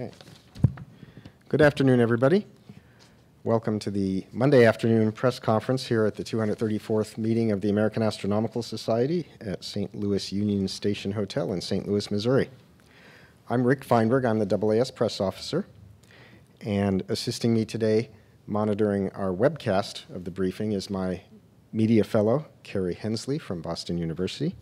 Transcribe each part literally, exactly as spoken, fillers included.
Okay. Good afternoon, everybody. Welcome to the Monday afternoon press conference here at the two hundred thirty-fourth meeting of the American Astronomical Society at Saint Louis Union Station Hotel in Saint Louis, Missouri. I'm Rick Feinberg. I'm the A A S press officer. And assisting me today, monitoring our webcast of the briefing, is my media fellow, Kerry Hensley from Boston University.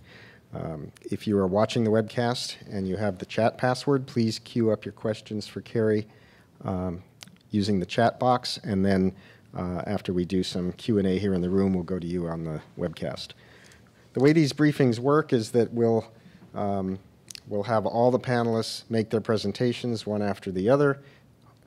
Um, if you are watching the webcast and you have the chat password, please queue up your questions for Kerry um, using the chat box, and then uh, after we do some Q and A here in the room, we'll go to you on the webcast. The way these briefings work is that we'll, um, we'll have all the panelists make their presentations one after the other.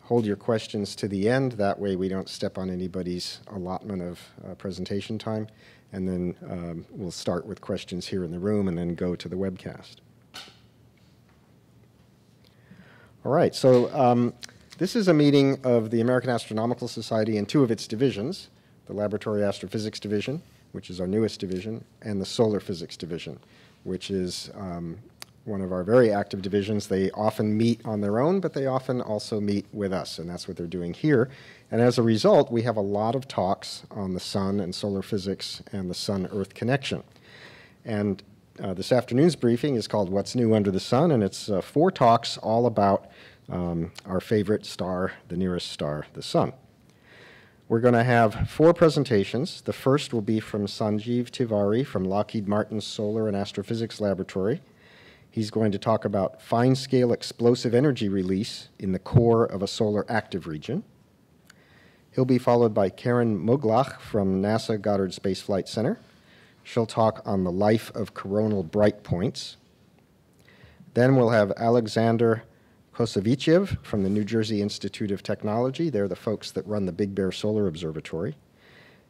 Hold your questions to the end. That way we don't step on anybody's allotment of uh, presentation time. And then um, we'll start with questions here in the room and then go to the webcast. All right, so um, this is a meeting of the American Astronomical Society and two of its divisions, the Laboratory Astrophysics Division, which is our newest division, and the Solar Physics Division, which is um, one of our very active divisions. They often meet on their own, but they often also meet with us, and that's what they're doing here. And as a result, we have a lot of talks on the sun and solar physics and the sun-Earth connection. And uh, this afternoon's briefing is called What's New Under the Sun, and it's uh, four talks all about um, our favorite star, the nearest star, the sun. We're going to have four presentations. The first will be from Sanjiv Tiwari from Lockheed Martin's Solar and Astrophysics Laboratory. He's going to talk about fine-scale explosive energy release in the core of a solar active region. He'll be followed by Karin Muglach from NASA Goddard Space Flight Center. She'll talk on the life of coronal bright points. Then we'll have Alexander Kosovichev from the New Jersey Institute of Technology. They're the folks that run the Big Bear Solar Observatory.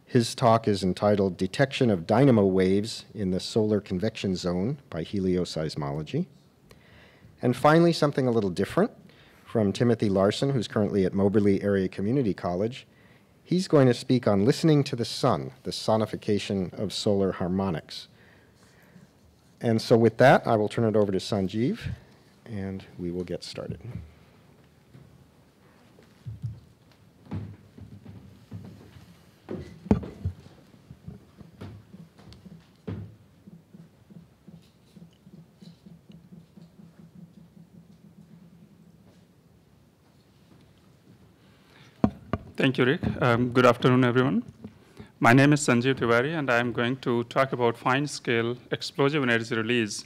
His talk is entitled Detection of Dynamo Waves in the Solar Convection Zone by Helioseismology. And finally, something a little different from Timothy Larson, who's currently at Moberly Area Community College. He's going to speak on listening to the sun, the sonification of solar harmonics. And so with that, I will turn it over to Sanjiv, and we will get started. Thank you, Rick. Um, good afternoon, everyone. My name is Sanjiv Tiwari, and I'm going to talk about fine-scale explosive energy release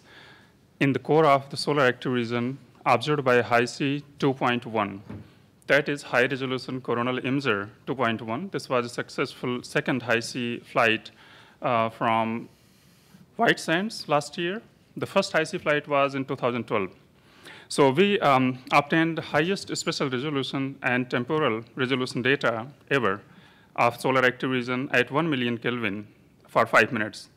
in the core of the solar active region observed by H I C two point one. That is High Resolution Coronal Imager two point one. This was a successful second H I C flight uh, from White Sands last year. The first H I C flight was in two thousand twelve. So we um, obtained highest spatial resolution and temporal resolution data ever of solar active region at one million Kelvin for five minutes.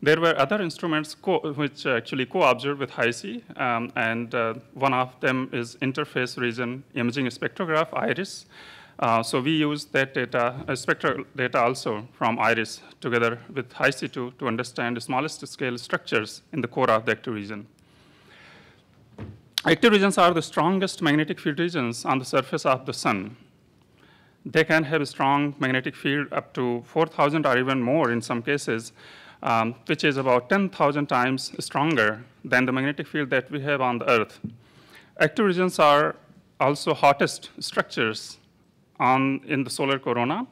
There were other instruments co which actually co-observed with H I C, um, and uh, one of them is interface region imaging spectrograph, IRIS. Uh, so we used that data, uh, spectral data also from IRIS together with H I C two to understand the smallest scale structures in the core of the active region. Active regions are the strongest magnetic field regions on the surface of the sun. They can have a strong magnetic field up to four thousand or even more in some cases, um, which is about ten thousand times stronger than the magnetic field that we have on the Earth. Active regions are also hottest structures on, in the solar corona.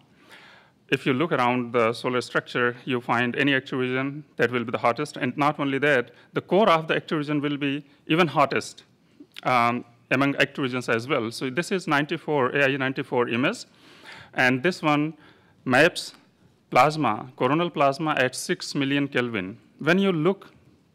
If you look around the solar structure, you find any active region that will be the hottest. And not only that, the core of the active region will be even hottest Um, among active regions as well. So this is ninety-four, A I ninety-four image, and this one maps plasma, coronal plasma at six million Kelvin. When you look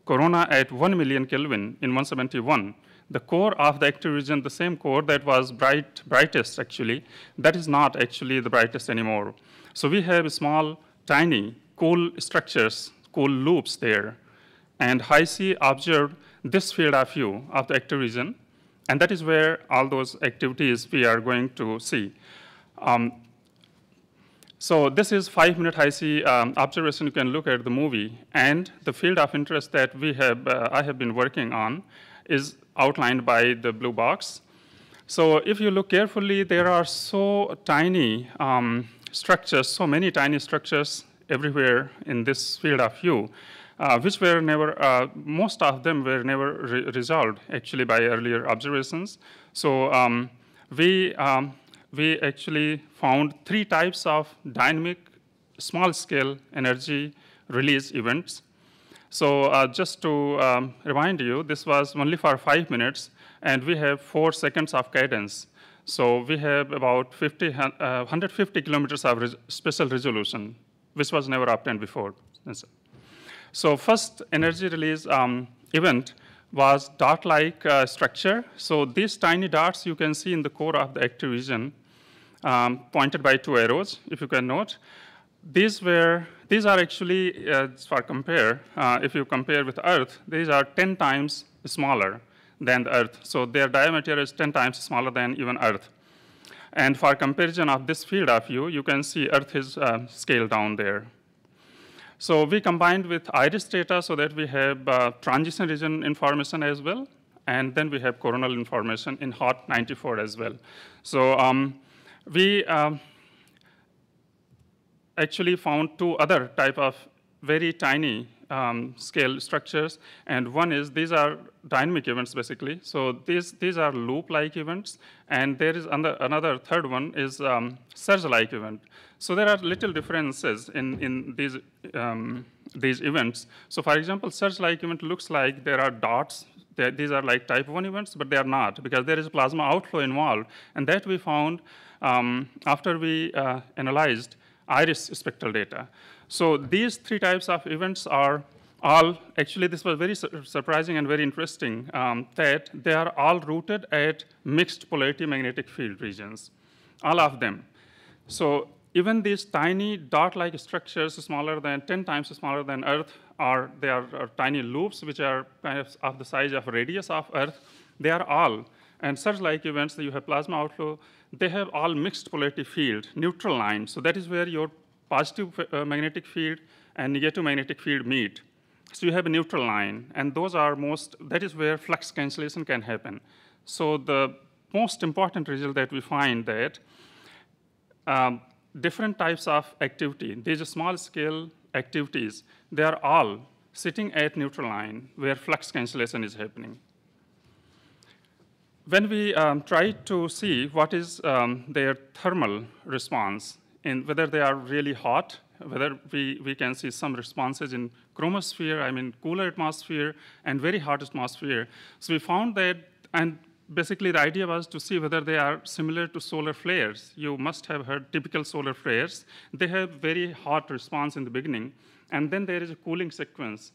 corona at one million Kelvin in one seventy-one, the core of the active region, the same core that was bright, brightest actually, that is not actually the brightest anymore. So we have small, tiny, cool structures, cool loops there, and H I C observed this field of view of the active region, and that is where all those activities we are going to see. Um, so this is five-minute H I C um, observation. You can look at the movie, and the field of interest that we have, uh, I have been working on is outlined by the blue box. So if you look carefully, there are so tiny um, structures, so many tiny structures everywhere in this field of view, uh, which were never, uh, most of them were never re resolved actually by earlier observations. So um, we, um, we actually found three types of dynamic small-scale energy release events. So uh, just to um, remind you, this was only for five minutes, and we have four seconds of cadence. So we have about fifty, uh, one hundred fifty kilometers of res spatial resolution, which was never obtained before. So first energy release um, event was dot-like uh, structure. So these tiny dots you can see in the core of the active region, um, pointed by two arrows, if you can note. These were, these are actually, uh, for compare, uh, if you compare with Earth, these are ten times smaller than the Earth. So their diameter is ten times smaller than even Earth. And for comparison of this field of view, you can see Earth is uh, scaled down there. So we combined with iris data so that we have uh, transition region information as well, and then we have coronal information in H O T ninety-four as well. So um, we um, actually found two other type of very tiny Um, scale structures, and one is these are dynamic events basically. So these these are loop-like events, and there is another, another third one is um, surge-like event. So there are little differences in in these um, these events. So for example, surge-like event looks like there are dots. There, these are like type one events, but they are not because there is plasma outflow involved, and that we found um, after we uh, analyzed iris spectral data. So these three types of events are all, actually this was very su- surprising and very interesting, um, that they are all rooted at mixed polarity magnetic field regions, all of them. So even these tiny dot-like structures smaller than, ten times smaller than Earth, are, they are, are tiny loops which are kind of of the size of radius of Earth, they are all. And surge-like events, you have plasma outflow, they have all mixed polarity field, neutral line. So that is where your positive uh, magnetic field and negative magnetic field meet. So you have a neutral line, and those are most, that is where flux cancellation can happen. So the most important result that we find that um, different types of activity, these small scale activities, they are all sitting at neutral line where flux cancellation is happening. When we um, try to see what is um, their thermal response, and whether they are really hot, whether we, we can see some responses in chromosphere, I mean cooler atmosphere, and very hot atmosphere. So we found that, and basically the idea was to see whether they are similar to solar flares. You must have heard typical solar flares. They have very hot response in the beginning, and then there is a cooling sequence.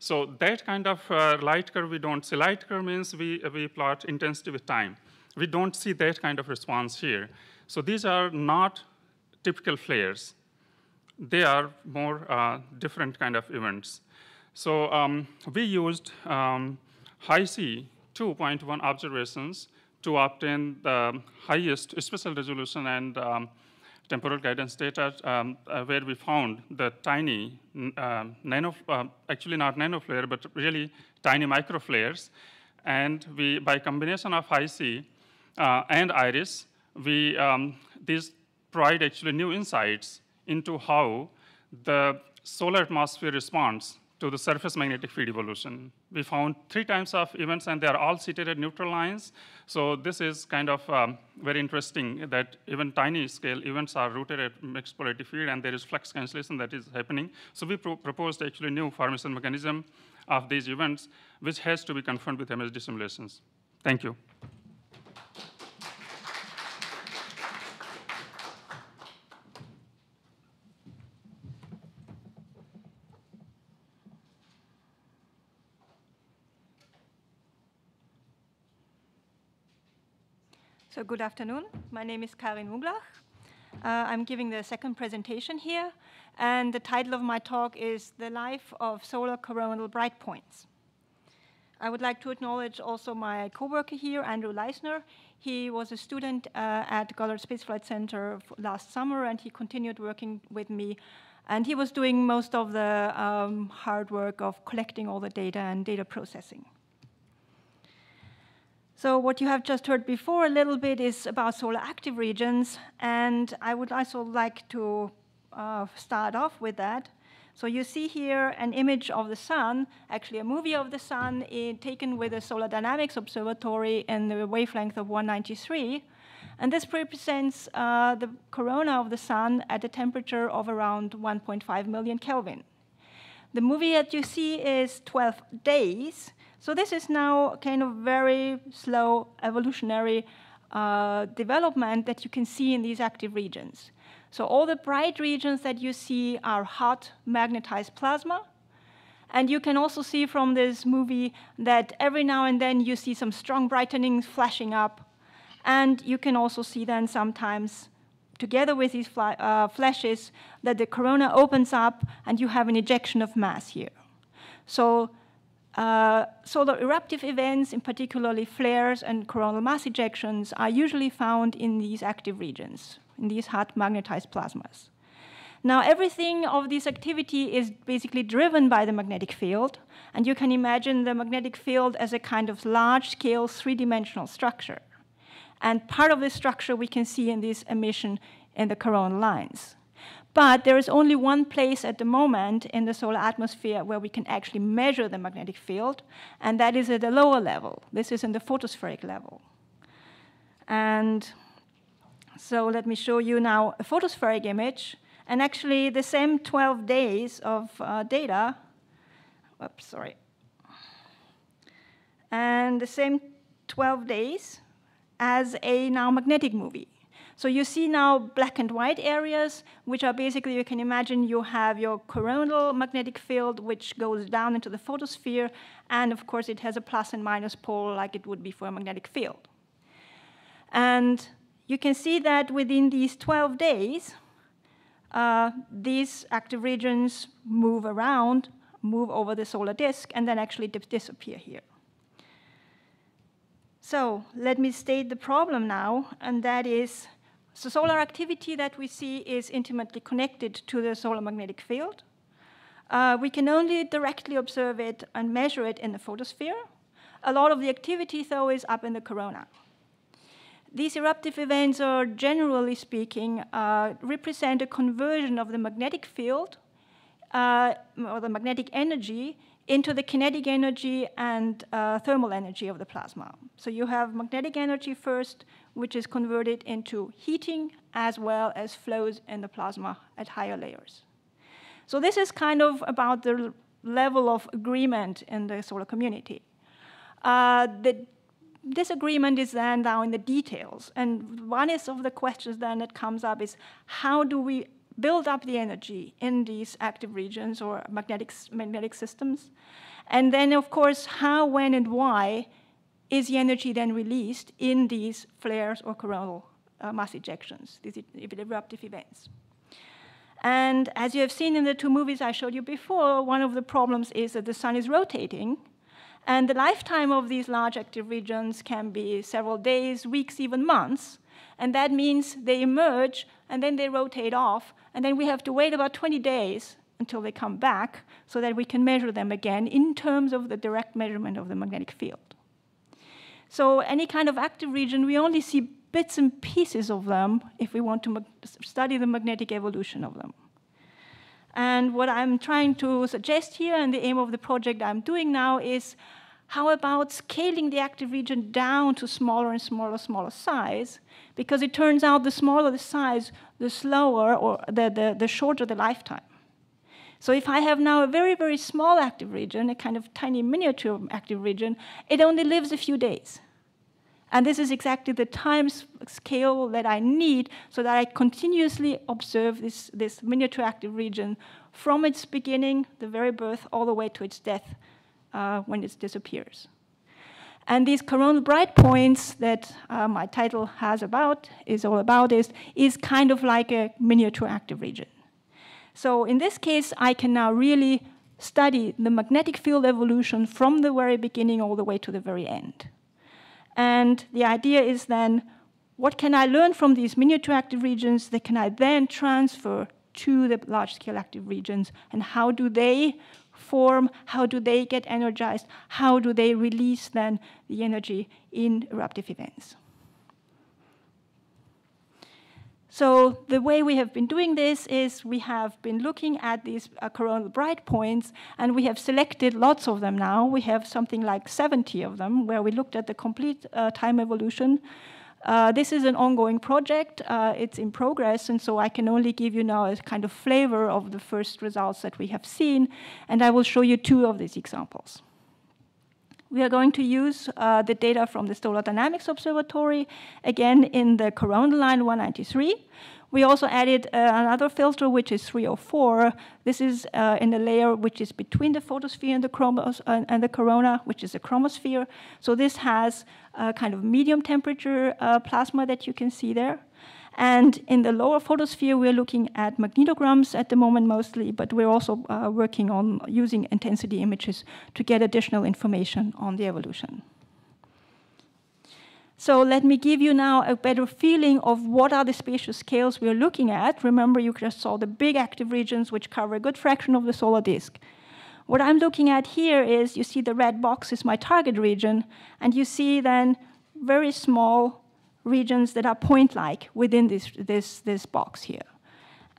So that kind of uh, light curve we don't see. Light curve means we, we plot intensity with time. We don't see that kind of response here. So these are not typical flares. They are more uh, different kind of events. So um, we used um, H I C two point one observations to obtain the highest spatial resolution and um, temporal guidance data, um, uh, where we found the tiny, uh, nano, uh, actually not nanoflare, but really tiny microflares. And we, by combination of H I C uh, and iris, we, um, these provide actually new insights into how the solar atmosphere responds to the surface magnetic field evolution. We found three times of events, and they are all seated at neutral lines. So this is kind of um, very interesting that even tiny scale events are rooted at mixed polarity field, and there is flux cancellation that is happening. So we pro proposed actually new formation mechanism of these events, which has to be confirmed with M S D simulations. Thank you. So good afternoon. My name is Karin Muglach. Uh, I'm giving the second presentation here, and the title of my talk is The Life of Solar Coronal Bright Points. I would like to acknowledge also my coworker here, Andrew Leisner. He was a student uh, at Goddard Space Flight Center last summer, and he continued working with me. And he was doing most of the um, hard work of collecting all the data and data processing. So what you have just heard before a little bit is about solar active regions, and I would also like to uh, start off with that. So you see here an image of the sun, actually a movie of the sun taken with a Solar Dynamics Observatory in the wavelength of one ninety-three. And this represents uh, the corona of the sun at a temperature of around one point five million Kelvin. The movie that you see is twelve days. So this is now kind of very slow evolutionary uh, development that you can see in these active regions. So all the bright regions that you see are hot magnetized plasma. And you can also see from this movie that every now and then you see some strong brightenings flashing up. And you can also see then sometimes, together with these fly, uh, flashes, that the corona opens up and you have an ejection of mass here. So Uh, solar eruptive events, in particularly flares and coronal mass ejections, are usually found in these active regions, in these hot magnetized plasmas. Now, everything of this activity is basically driven by the magnetic field, and you can imagine the magnetic field as a kind of large-scale, three-dimensional structure. And part of this structure we can see in this emission in the coronal lines. But there is only one place at the moment in the solar atmosphere where we can actually measure the magnetic field, and that is at the lower level. This is in the photospheric level. And so let me show you now a photospheric image, and actually the same twelve days of uh, data. Oops, sorry. And the same twelve days as a now magnetic movie. So you see now black and white areas, which are basically, you can imagine, you have your coronal magnetic field, which goes down into the photosphere. And of course, it has a plus and minus pole like it would be for a magnetic field. And you can see that within these twelve days, uh, these active regions move around, move over the solar disk, and then actually disappear here. So let me state the problem now, and that is, so solar activity that we see is intimately connected to the solar magnetic field. Uh, we can only directly observe it and measure it in the photosphere. A lot of the activity, though, is up in the corona. These eruptive events are, generally speaking, uh, represent a conversion of the magnetic field, uh, or the magnetic energy, into the kinetic energy and uh, thermal energy of the plasma. So you have magnetic energy first, which is converted into heating as well as flows in the plasma at higher layers. So this is kind of about the level of agreement in the solar community. Uh, the disagreement is then now in the details. And one is of the questions then that comes up is, how do we build up the energy in these active regions or magnetic, magnetic systems? And then, of course, how, when, and why is the energy then released in these flares or coronal uh, mass ejections, these eruptive events? And as you have seen in the two movies I showed you before, one of the problems is that the sun is rotating, and the lifetime of these large active regions can be several days, weeks, even months. And that means they emerge, and then they rotate off, and then we have to wait about twenty days until they come back so that we can measure them again in terms of the direct measurement of the magnetic field. So any kind of active region, we only see bits and pieces of them if we want to study the magnetic evolution of them. And what I'm trying to suggest here, and the aim of the project I'm doing now, is how about scaling the active region down to smaller and smaller, smaller size? Because it turns out the smaller the size, the slower or the, the, the shorter the lifetime. So if I have now a very, very small active region, a kind of tiny miniature active region, it only lives a few days. And this is exactly the time scale that I need so that I continuously observe this, this miniature active region from its beginning, the very birth, all the way to its death. Uh, when it disappears. And these coronal bright points that uh, my title has about, is all about is, is kind of like a miniature active region. So in this case, I can now really study the magnetic field evolution from the very beginning all the way to the very end. And the idea is then, what can I learn from these miniature active regions that can I then transfer to the large-scale active regions, and how do they form, how do they get energized, how do they release then the energy in eruptive events. So the way we have been doing this is we have been looking at these uh, coronal bright points, and we have selected lots of them now. We have something like seventy of them, where we looked at the complete uh, time evolution. Uh, this is an ongoing project. Uh, it's in progress, and so I can only give you now a kind of flavor of the first results that we have seen, and I will show you two of these examples. We are going to use uh, the data from the Solar Dynamics Observatory, again in the coronal line one ninety-three. We also added uh, another filter, which is three oh four. This is uh, in the layer which is between the photosphere and the, chromos uh, and the corona, which is the chromosphere. So this has a kind of medium temperature uh, plasma that you can see there. And in the lower photosphere, we're looking at magnetograms at the moment mostly, but we're also uh, working on using intensity images to get additional information on the evolution. So let me give you now a better feeling of what are the spatial scales we're looking at. Remember, you just saw the big active regions, which cover a good fraction of the solar disk. What I'm looking at here is, you see the red box is my target region, and you see then very small regions that are point-like within this, this, this box here.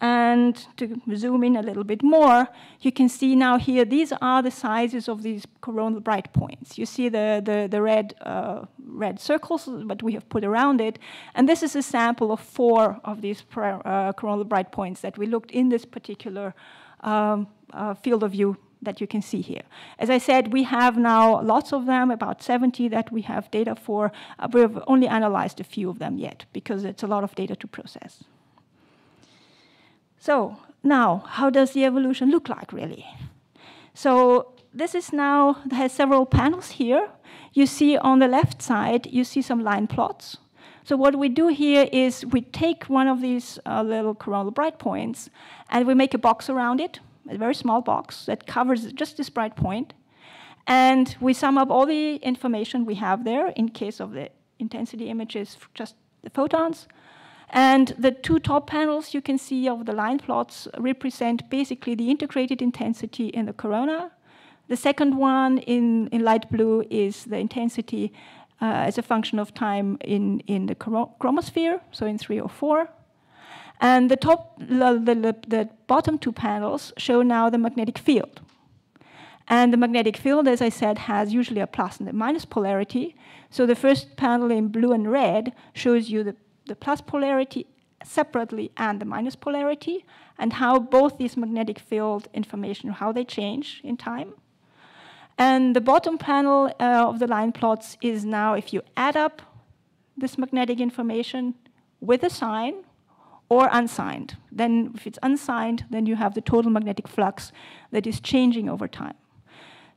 And to zoom in a little bit more, you can see now here, these are the sizes of these coronal bright points. You see the, the, the red, uh, red circles that we have put around it. And this is a sample of four of these uh, coronal bright points that we looked in this particular um, uh, field of view that you can see here. As I said, we have now lots of them, about seventy that we have data for. Uh, we've only analyzed a few of them yet, because it's a lot of data to process. So now, how does the evolution look like, really? So this is now, it has several panels here. You see on the left side, you see some line plots. So what we do here is we take one of these uh, little coronal bright points, and we make a box around it, a very small box that covers just this bright point. And we sum up all the information we have there, in case of the intensity images, just the photons. And the two top panels you can see of the line plots represent basically the integrated intensity in the corona. The second one in, in light blue is the intensity uh, as a function of time in, in the chromosphere, so in three oh four. And the, top, the, the, the bottom two panels show now the magnetic field. And the magnetic field, as I said, has usually a plus and a minus polarity. So the first panel in blue and red shows you the, the plus polarity separately and the minus polarity, and how both these magnetic field information, how they change in time. And the bottom panel uh, of the line plots is now, if you add up this magnetic information with a sign, or unsigned. Then if it's unsigned, then you have the total magnetic flux that is changing over time.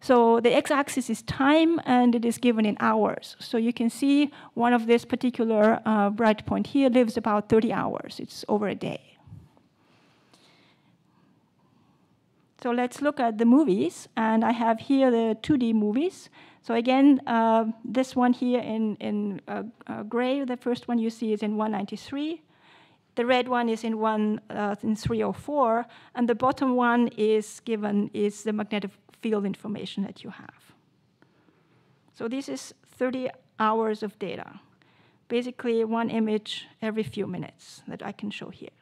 So the x-axis is time, and it is given in hours. So you can see one of this particular uh, bright point here lives about thirty hours. It's over a day. So let's look at the movies. And I have here the two D movies. So again, uh, this one here in, in uh, uh, gray, the first one you see is in one ninety-three. The red one is in one uh, in three oh four, and the bottom one is given is the magnetic field information that you have. So this is thirty hours of data, basically one image every few minutes that I can show here.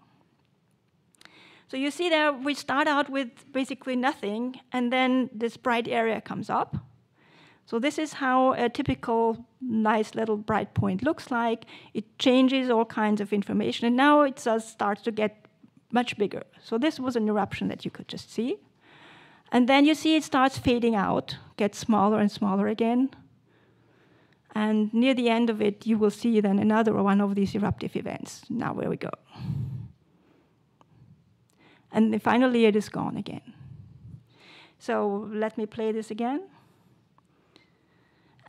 So you see there, we start out with basically nothing, and then this bright area comes up. So this is how a typical nice little bright point looks like. It changes all kinds of information, and now it starts to get much bigger. So this was an eruption that you could just see. And then you see it starts fading out, gets smaller and smaller again. And near the end of it, you will see then another one of these eruptive events. Now where we go. And then finally, it is gone again. So let me play this again.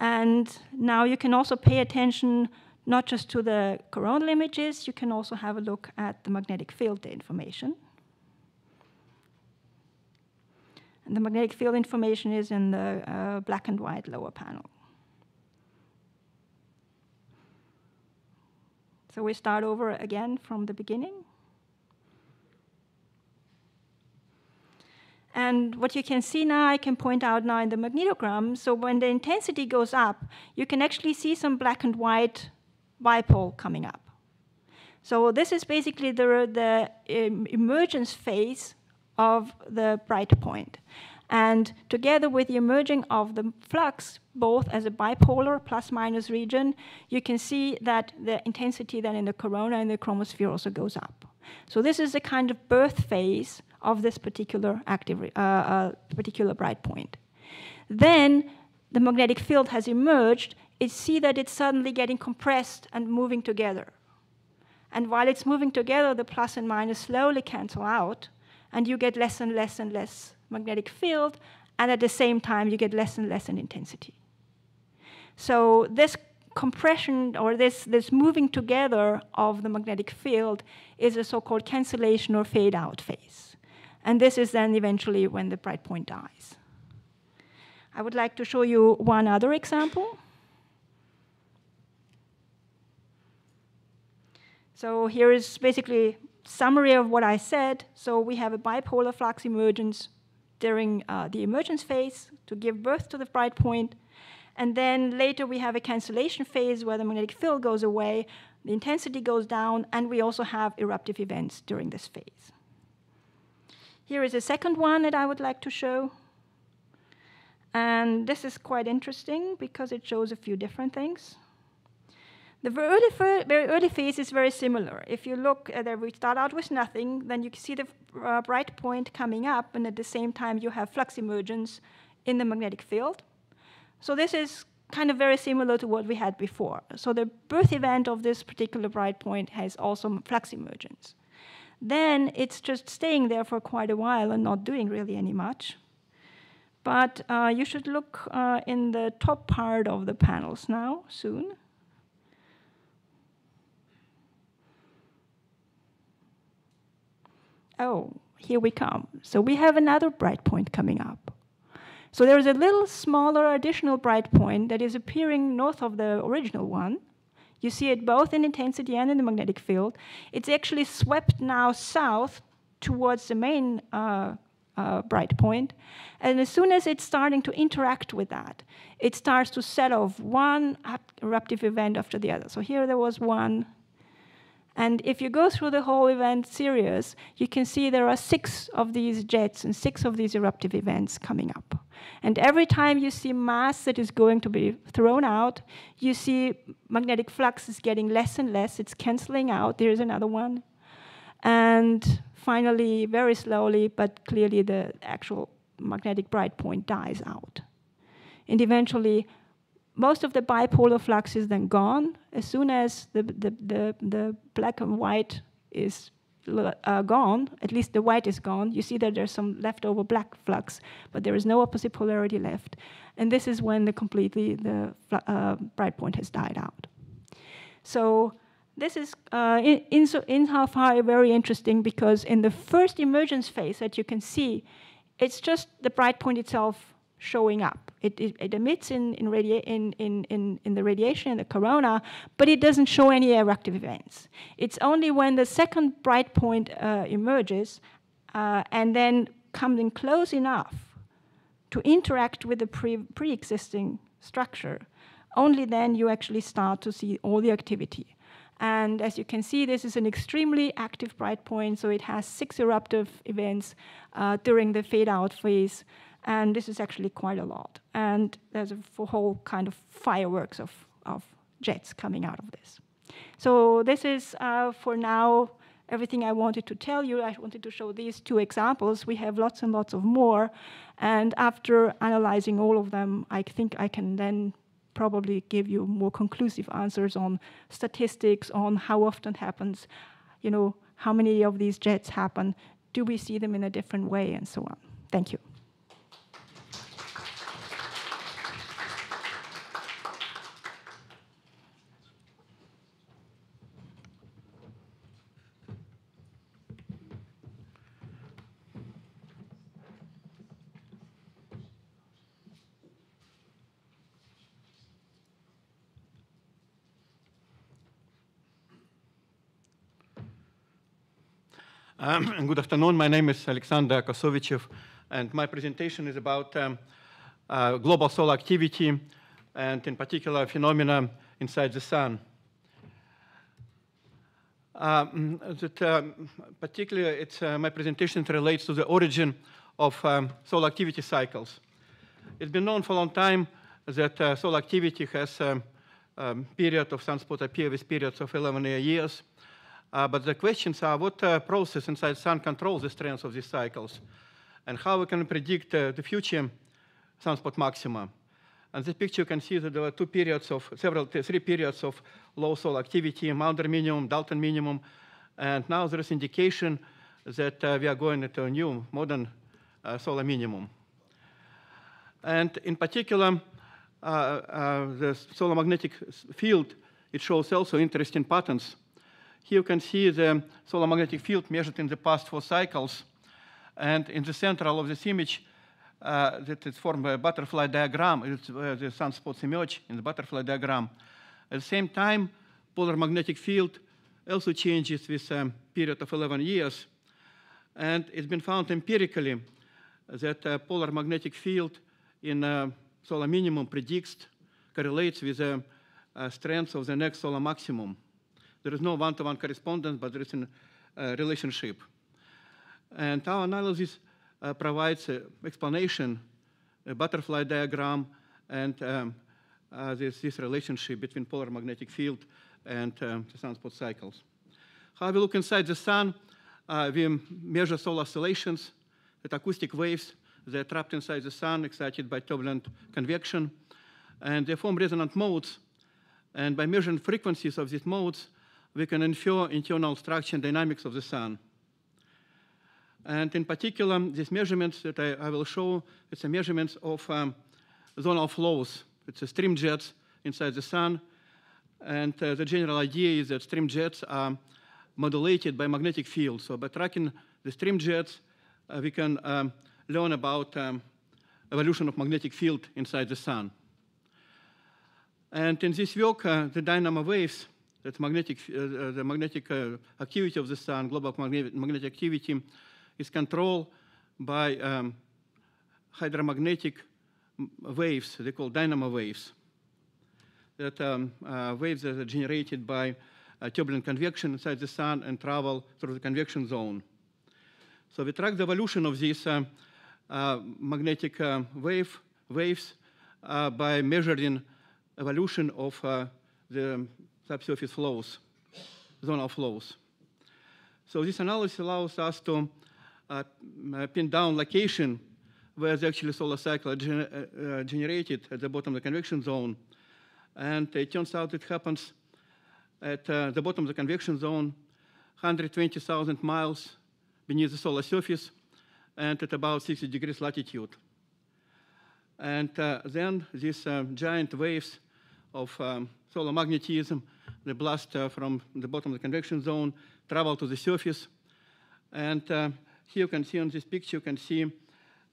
And now you can also pay attention not just to the coronal images, you can also have a look at the magnetic field information. And the magnetic field information is in the uh, black and white lower panel. So we start over again from the beginning. And what you can see now, I can point out now in the magnetogram, so when the intensity goes up, you can actually see some black and white dipole coming up. So this is basically the, the emergence phase of the bright point. And together with the emerging of the flux, both as a bipolar plus-minus region, you can see that the intensity then in the corona and the chromosphere also goes up. So this is the kind of birth phase of this particular active, uh, uh, particular bright point. Then the magnetic field has emerged. You see that it's suddenly getting compressed and moving together. And while it's moving together, the plus and minus slowly cancel out, and you get less and less and less magnetic field, and at the same time, you get less and less in intensity. So this compression, or this, this moving together of the magnetic field, is a so-called cancellation or fade-out phase. And this is then eventually when the bright point dies. I would like to show you one other example. So here is basically summary of what I said. So we have a bipolar flux emergence during uh, the emergence phase to give birth to the bright point. And then later we have a cancellation phase where the magnetic field goes away, the intensity goes down, and we also have eruptive events during this phase. Here is a second one that I would like to show. And this is quite interesting because it shows a few different things. The very early, very early phase is very similar. If you look, uh, there we start out with nothing, then you can see the uh, bright point coming up, and at the same time you have flux emergence in the magnetic field. So this is kind of very similar to what we had before. So the birth event of this particular bright point has also flux emergence. Then it's just staying there for quite a while and not doing really any much. But uh, you should look uh, in the top part of the panels now, soon. Oh, here we come. So we have another bright point coming up. So there is a little smaller additional bright point that is appearing north of the original one. You see it both in intensity and in the magnetic field. It's actually swept now south towards the main uh, uh, bright point. And as soon as it's starting to interact with that, it starts to set off one eruptive event after the other. So here there was one. And if you go through the whole event series, you can see there are six of these jets and six of these eruptive events coming up. And every time you see mass that is going to be thrown out, you see magnetic flux is getting less and less. It's canceling out. There's another one. And finally, very slowly, but clearly the actual magnetic bright point dies out. And eventually, most of the bipolar flux is then gone. As soon as the, the, the, the black and white is uh, gone, at least the white is gone, you see that there's some leftover black flux, but there is no opposite polarity left. And this is when the completely the uh, bright point has died out. So this is uh, in, in, so in how far very interesting, because in the first emergence phase that you can see, it's just the bright point itself showing up. It, it, it emits in, in, radia in, in, in, in the radiation in the corona, but it doesn't show any eruptive events. It's only when the second bright point uh, emerges uh, and then comes in close enough to interact with the pre, pre-existing structure, only then you actually start to see all the activity. And as you can see, this is an extremely active bright point, so it has six eruptive events uh, during the fade-out phase. And this is actually quite a lot. And there's a whole kind of fireworks of, of jets coming out of this. So this is, uh, for now, everything I wanted to tell you. I wanted to show these two examples. We have lots and lots of more. And after analyzing all of them, I think I can then probably give you more conclusive answers on statistics, on how often happens, you know, how many of these jets happen, do we see them in a different way, and so on. Thank you. Um, and good afternoon. My name is Alexander Kosovichev. And my presentation is about um, uh, global solar activity, and in particular, phenomena inside the sun. Um, that, um, particularly, it's, uh, my presentation relates to the origin of um, solar activity cycles. It's been known for a long time that uh, solar activity has um, um, period of sunspot appear with periods of eleven years. Uh, but the questions are what uh, process inside sun controls the strength of these cycles, and how we can predict uh, the future sunspot maxima. And this picture, you can see that there were two periods of several, three periods of low solar activity: Maunder minimum, Dalton minimum, and now there is indication that uh, we are going to a new modern uh, solar minimum. And in particular, uh, uh, the solar magnetic field, it shows also interesting patterns. Here you can see the solar magnetic field measured in the past four cycles. And in the central of this image, uh, that is formed by a butterfly diagram. It's where the sunspots emerge in the butterfly diagram. At the same time, polar magnetic field also changes with a um, period of eleven years. And it's been found empirically that uh, polar magnetic field in uh, solar minimum predicts, correlates with the uh, uh, strength of the next solar maximum. There is no one-to-one correspondence, but there is a uh, relationship. And our analysis uh, provides an explanation, a butterfly diagram, and um, uh, this, this relationship between polar magnetic field and um, the sunspot cycles. How we look inside the sun, uh, we measure solar oscillations, that acoustic waves that are trapped inside the sun, excited by turbulent convection, and they form resonant modes. And by measuring frequencies of these modes, we can infer internal structure and dynamics of the sun. And in particular, these measurements that I, I will show, it's a measurements of um, zonal flows. It's a stream jets inside the sun. And uh, the general idea is that stream jets are modulated by magnetic fields. So by tracking the stream jets, uh, we can um, learn about um, evolution of magnetic field inside the sun. And in this work, uh, the dynamo waves, that magnetic, uh, the magnetic uh, activity of the sun, global magnetic activity, is controlled by um, hydromagnetic waves, they call dynamo waves. That um, uh, waves that are generated by uh, turbulent convection inside the sun and travel through the convection zone. So we track the evolution of these uh, uh, magnetic uh, wave, waves uh, by measuring evolution of uh, the subsurface flows, zonal flows. So this analysis allows us to uh, pin down location where the actual solar cycle is gener uh, generated at the bottom of the convection zone. And it turns out it happens at uh, the bottom of the convection zone, one hundred twenty thousand miles beneath the solar surface, and at about sixty degrees latitude. And uh, then these uh, giant waves of um, solar magnetism, the blast uh, from the bottom of the convection zone, travel to the surface. And uh, here you can see on this picture, you can see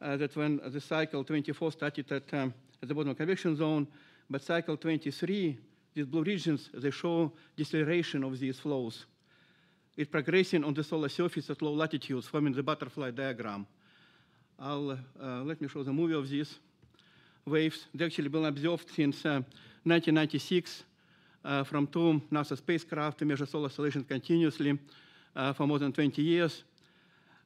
uh, that when the cycle twenty-four started at, um, at the bottom of the convection zone, but cycle twenty-three, these blue regions, they show deceleration of these flows. It's progressing on the solar surface at low latitudes, forming the butterfly diagram. I'll, uh, let me show the movie of this. Waves, they actually been observed since uh, nineteen ninety-six uh, from two NASA spacecraft to measure solar oscillations continuously uh, for more than twenty years.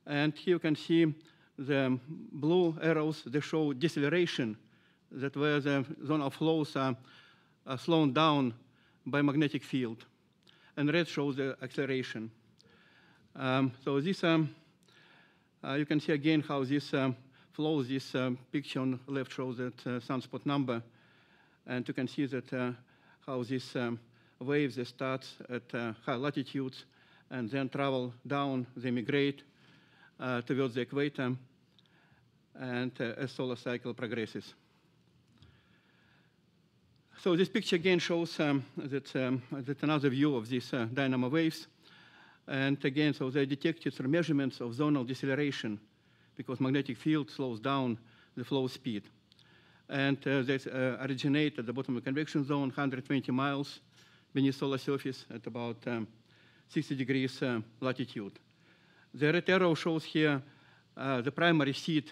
And here you can see the blue arrows, they show deceleration, that where the zonal flows are, are slowed down by magnetic field. And red shows the acceleration. Um, so this, um, uh, you can see again how this um, flows. This um, picture on the left shows that uh, sunspot number, and you can see that uh, how these um, waves they start at uh, high latitudes and then travel down. They migrate uh, towards the equator, and uh, as solar cycle progresses. So this picture again shows um, that um, that another view of these uh, dynamo waves, and again, so they detected through measurements of zonal deceleration, because magnetic field slows down the flow speed. And uh, they uh, originate at the bottom of the convection zone, one hundred twenty miles beneath solar surface at about um, sixty degrees uh, latitude. The red arrow shows here uh, the primary seed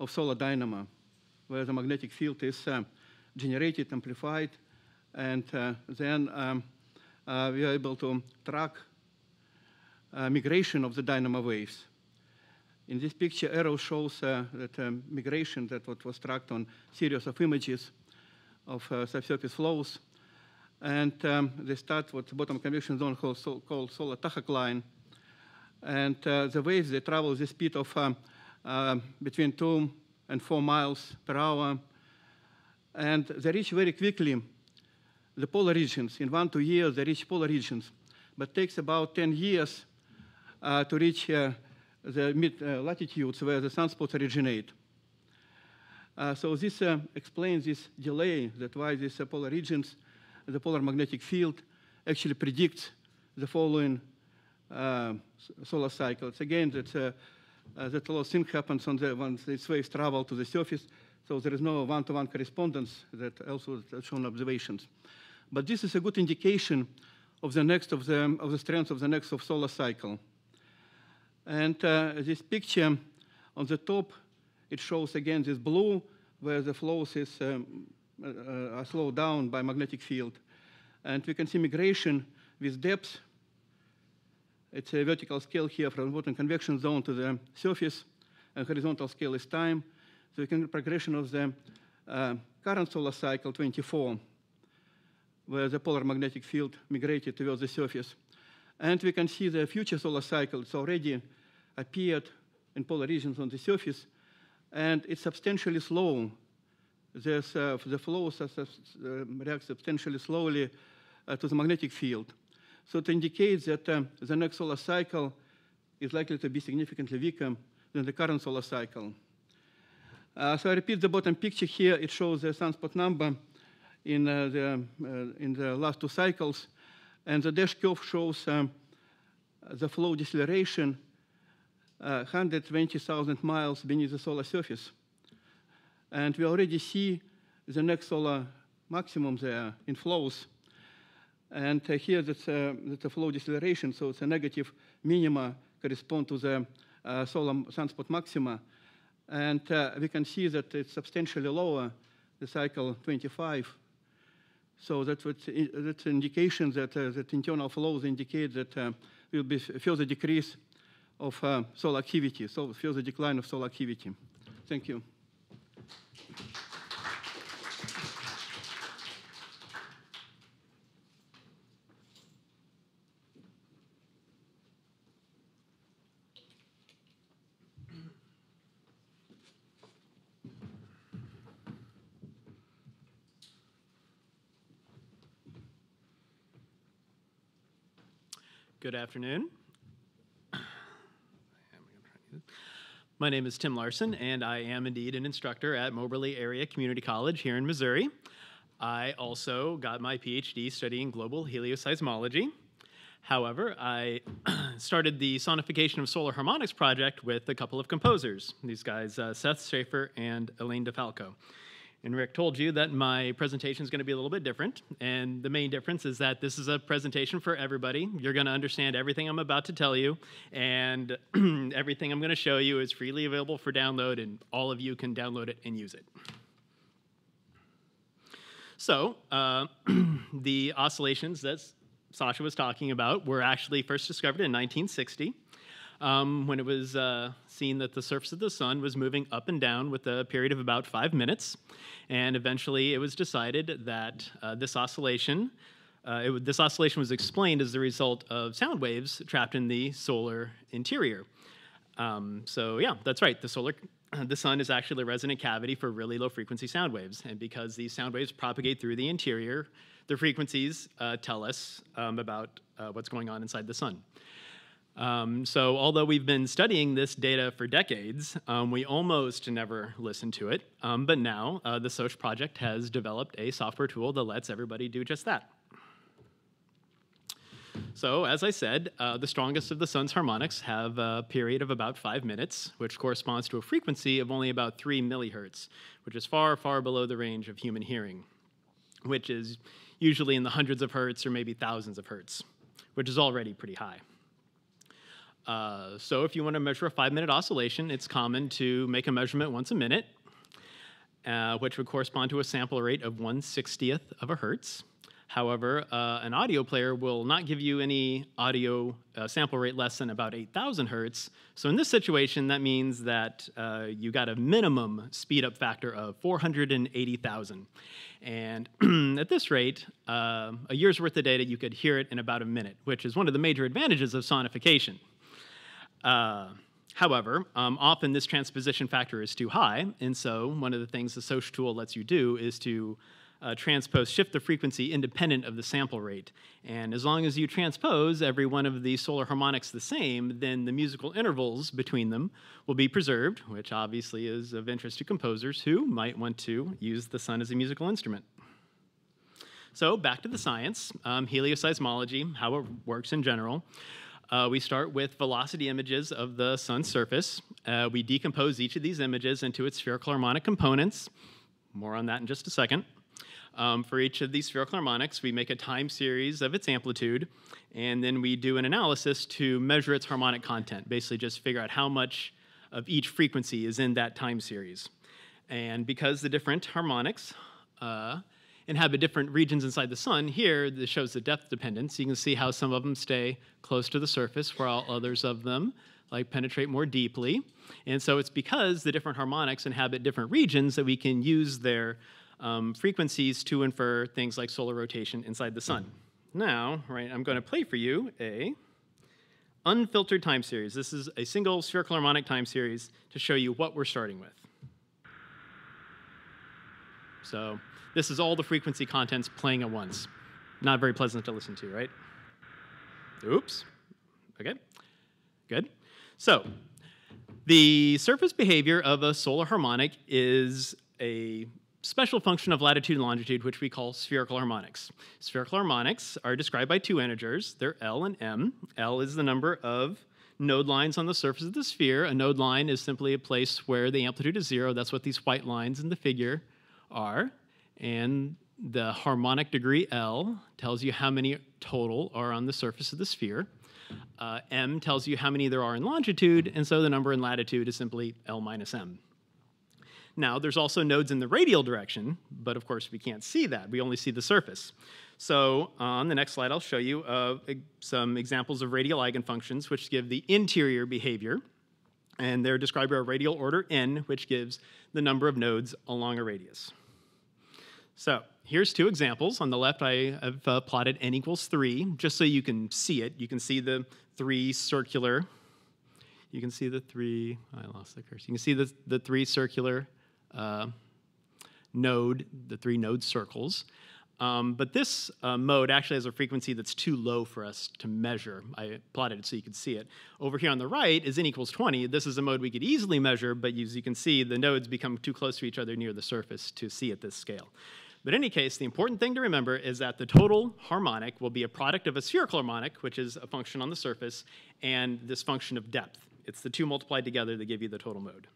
of solar dynamo, where the magnetic field is um, generated, amplified, and uh, then um, uh, we are able to track uh, migration of the dynamo waves. In this picture, arrow shows uh, that um, migration that what was tracked on series of images of uh, subsurface flows. And um, they start with the bottom convection zone called, so called Solar Tachocline. And uh, the waves, they travel the speed of um, uh, between two and four miles per hour. And they reach very quickly the polar regions. In one, two years, they reach polar regions. But it takes about ten years uh, to reach uh, the mid-latitudes uh, where the sunspots originate. Uh, so this uh, explains this delay, that why these uh, polar regions, the polar magnetic field, actually predicts the following uh, solar cycle. It's again that uh, uh, that little thing happens on the, once these waves travel to the surface, so there is no one-to-one correspondence that also shown observations. But this is a good indication of the next of the of the strength of the next of solar cycle. And uh, this picture on the top, it shows again this blue where the flows is um, uh, are slowed down by magnetic field, and we can see migration with depth. It's a vertical scale here from bottom convection zone to the surface, and horizontal scale is time. So we can see progression of the uh, current solar cycle twenty-four, where the polar magnetic field migrated towards the surface, and we can see the future solar cycle. It's already appeared in polar regions on the surface. And it's substantially slow. There's, uh, the flows uh, react substantially slowly uh, to the magnetic field. So it indicates that um, the next solar cycle is likely to be significantly weaker than the current solar cycle. Uh, so I repeat the bottom picture here. It shows the sunspot number in, uh, the, uh, in the last two cycles. And the dash curve shows um, the flow deceleration Uh, one hundred twenty thousand miles beneath the solar surface. And we already see the next solar maximum there in flows. And uh, here that's, uh, that's a flow deceleration, so it's a negative minima correspond to the uh, solar sunspot maxima. And uh, we can see that it's substantially lower, the cycle twenty-five. So that's, what's, that's an indication that, uh, that internal flows indicate that uh, will be further decrease of uh, solar activity, so further decline of solar activity. Thank you. Good afternoon. My name is Tim Larson, and I am indeed an instructor at Moberly Area Community College here in Missouri. I also got my PhD studying global helioseismology. However, I started the Sonification of Solar Harmonics project with a couple of composers, these guys, uh, Seth Schaefer and Elaine DeFalco. And Rick told you that my presentation is going to be a little bit different, and the main difference is that this is a presentation for everybody. You're going to understand everything I'm about to tell you, and everything I'm going to show you is freely available for download, and all of you can download it and use it. So uh, the oscillations that Sasha was talking about were actually first discovered in nineteen sixty. Um, when it was uh, seen that the surface of the sun was moving up and down with a period of about five minutes. And eventually it was decided that uh, this oscillation, uh, it this oscillation was explained as the result of sound waves trapped in the solar interior. Um, so yeah, that's right, the solar, the sun is actually a resonant cavity for really low frequency sound waves. And because these sound waves propagate through the interior, the frequencies uh, tell us um, about uh, what's going on inside the sun. Um, so although we've been studying this data for decades, um, we almost never listened to it. Um, but now uh, the SOCH project has developed a software tool that lets everybody do just that. So as I said, uh, the strongest of the sun's harmonics have a period of about five minutes, which corresponds to a frequency of only about three millihertz, which is far, far below the range of human hearing, which is usually in the hundreds of hertz or maybe thousands of hertz, which is already pretty high. Uh, so if you want to measure a five-minute oscillation, it's common to make a measurement once a minute, uh, which would correspond to a sample rate of one sixtieth of a hertz. However, uh, an audio player will not give you any audio uh, sample rate less than about eight thousand hertz. So in this situation, that means that uh, you got a minimum speed-up factor of four hundred eighty thousand. And at this rate, uh, a year's worth of data, you could hear it in about a minute, which is one of the major advantages of sonification. Uh, However, um, often this transposition factor is too high, and so one of the things the SOCH tool lets you do is to uh, transpose, shift the frequency independent of the sample rate. And as long as you transpose every one of the solar harmonics the same, then the musical intervals between them will be preserved, which obviously is of interest to composers who might want to use the sun as a musical instrument. So back to the science, um, helioseismology, how it works in general. Uh, we start with velocity images of the sun's surface. Uh, we decompose each of these images into its spherical harmonic components. More on that in just a second. Um, for each of these spherical harmonics, we make a time series of its amplitude, and then we do an analysis to measure its harmonic content, basically just figure out how much of each frequency is in that time series. And because the different harmonics uh, inhabit different regions inside the sun, here this shows the depth dependence. You can see how some of them stay close to the surface while others of them like penetrate more deeply. And so it's because the different harmonics inhabit different regions that we can use their um, frequencies to infer things like solar rotation inside the sun. Now, right, I'm going to play for you a unfiltered time series. This is a single spherical harmonic time series to show you what we're starting with. So this is all the frequency contents playing at once. Not very pleasant to listen to, right? Oops. OK, good. So the surface behavior of a solar harmonic is a special function of latitude and longitude, which we call spherical harmonics. Spherical harmonics are described by two integers. They're L and M. L is the number of node lines on the surface of the sphere. A node line is simply a place where the amplitude is zero. That's what these white lines in the figure are. And the harmonic degree L tells you how many total are on the surface of the sphere. Uh, M tells you how many there are in longitude, and so the number in latitude is simply L minus M. Now, there's also nodes in the radial direction, but of course we can't see that. We only see the surface. So on the next slide, I'll show you uh, some examples of radial eigenfunctions, which give the interior behavior. And they're described by a radial order N, which gives the number of nodes along a radius. So here's two examples. On the left, I have uh, plotted n equals three, just so you can see it. You can see the three circular. You can see the three. I lost the cursor. You can see the, the three circular uh, node, the three node circles. Um, but this uh, mode actually has a frequency that's too low for us to measure. I plotted it so you could see it. Over here on the right is n equals twenty. This is a mode we could easily measure, but as you can see, the nodes become too close to each other near the surface to see at this scale. But in any case, the important thing to remember is that the total harmonic will be a product of a spherical harmonic, which is a function on the surface, and this function of depth. It's the two multiplied together that give you the total mode.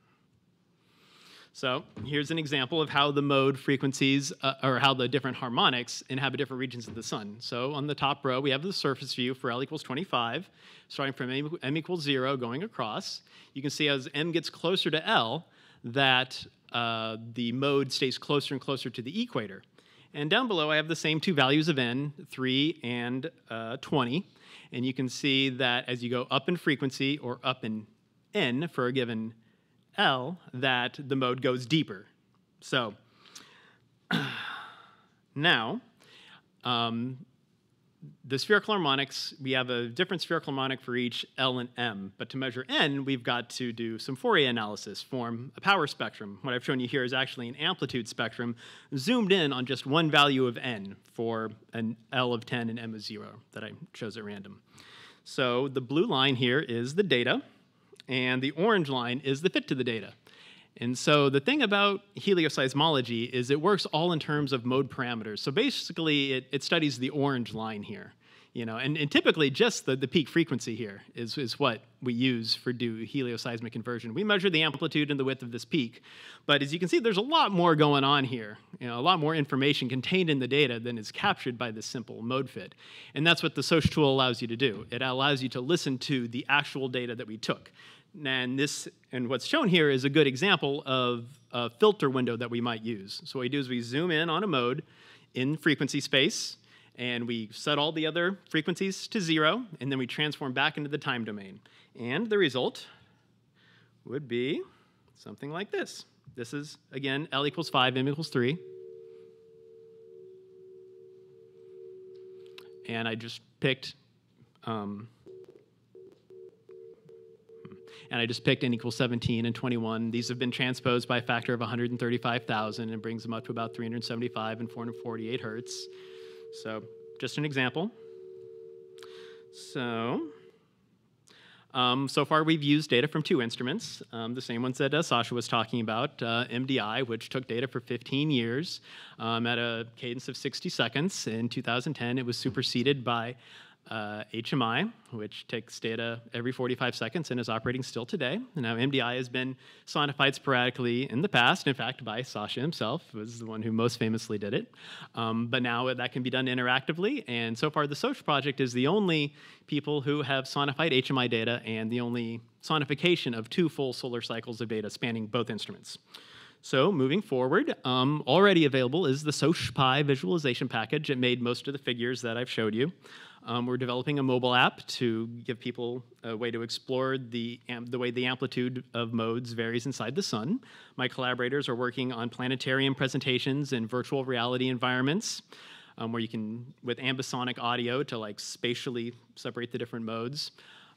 So here's an example of how the mode frequencies, uh, or how the different harmonics inhabit different regions of the sun. So on the top row, we have the surface view for L equals twenty-five, starting from M, M equals zero, going across. You can see as M gets closer to L, that uh, the mode stays closer and closer to the equator. And down below, I have the same two values of N, three and uh, twenty. And you can see that as you go up in frequency, or up in N for a given L, that the mode goes deeper. So now, um, the spherical harmonics, we have a different spherical harmonic for each L and M. But to measure N, we've got to do some Fourier analysis, form a power spectrum. What I've shown you here is actually an amplitude spectrum zoomed in on just one value of N for an L of ten and M of zero that I chose at random. So the blue line here is the data. And the orange line is the fit to the data. And so the thing about helioseismology is it works all in terms of mode parameters. So basically, it, it studies the orange line here. you know, and, and typically just the, the peak frequency here is, is what we use for do helioseismic inversion. We measure the amplitude and the width of this peak. But as you can see, there's a lot more going on here, you know, a lot more information contained in the data than is captured by this simple mode fit. And that's what the SOCH tool allows you to do. It allows you to listen to the actual data that we took. And this, and what's shown here is a good example of a filter window that we might use. So what we do is we zoom in on a mode in frequency space, and we set all the other frequencies to zero, and then we transform back into the time domain. And the result would be something like this. This is, again, L equals five, M equals three. And I just picked... Um, And I just picked n equals seventeen and twenty-one. These have been transposed by a factor of one hundred thirty-five thousand and brings them up to about three hundred seventy-five and four hundred forty-eight hertz. So just an example. So, um, so far we've used data from two instruments, um, the same ones that uh, Sasha was talking about, uh, M D I, which took data for fifteen years um, at a cadence of sixty seconds. In two thousand ten, it was superseded by Uh, H M I, which takes data every forty-five seconds and is operating still today. Now, M D I has been sonified sporadically in the past, in fact, by Sasha himself, who was the one who most famously did it. Um, but now that can be done interactively, and so far the SOCH project is the only people who have sonified H M I data and the only sonification of two full solar cycles of data spanning both instruments. So moving forward, um, already available is the SOCH Pi visualization package. It made most of the figures that I've showed you. Um, we're developing a mobile app to give people a way to explore the, the way the amplitude of modes varies inside the sun. My collaborators are working on planetarium presentations in virtual reality environments, um, where you can, with ambisonic audio, to like spatially separate the different modes.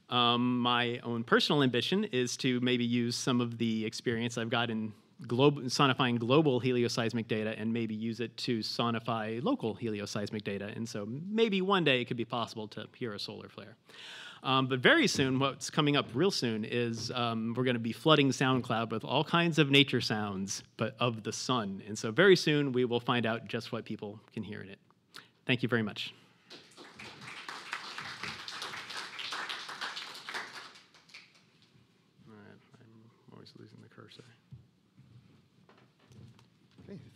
Um, my own personal ambition is to maybe use some of the experience I've got in Global, sonifying global helioseismic data and maybe use it to sonify local helioseismic data. And so maybe one day it could be possible to hear a solar flare. Um, but very soon, what's coming up real soon is um, we're going to be flooding SoundCloud with all kinds of nature sounds, but of the sun. And so very soon we will find out just what people can hear in it. Thank you very much. All right, I'm always losing the cursor.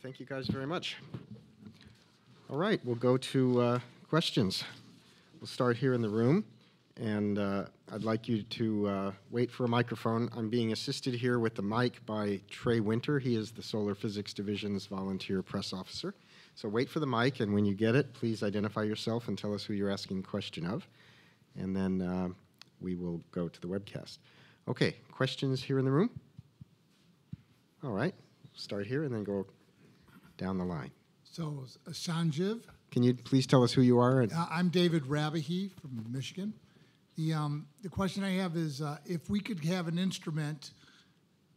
Thank you guys very much. All right, we'll go to uh, questions. We'll start here in the room, and uh, I'd like you to uh, wait for a microphone. I'm being assisted here with the mic by Trey Winter. He is the Solar Physics Division's volunteer press officer. So wait for the mic, and when you get it, please identify yourself and tell us who you're asking the question of, and then uh, we will go to the webcast. Okay, questions here in the room? All right, start here and then go down the line. So, uh, Sanjiv. Can you please tell us who you are? And uh, I'm David Rabahy from Michigan. The, um, the question I have is, uh, if we could have an instrument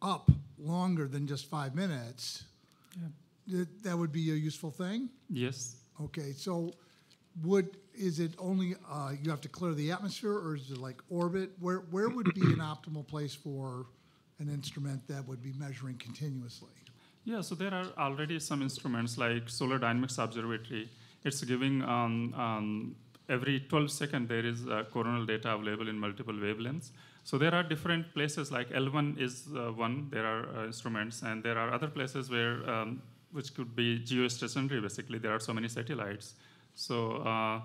up longer than just five minutes, yeah. th that would be a useful thing? Yes. Okay, so would, is it only, uh, you have to clear the atmosphere, or is it like orbit? Where, where would be an optimal place for an instrument that would be measuring continuously? Yeah, so there are already some instruments like Solar Dynamics Observatory. It's giving um, um, every twelve seconds there is uh, coronal data available in multiple wavelengths. So there are different places like L one is uh, one, there are uh, instruments, and there are other places where, um, which could be geostationary basically, there are so many satellites. So uh,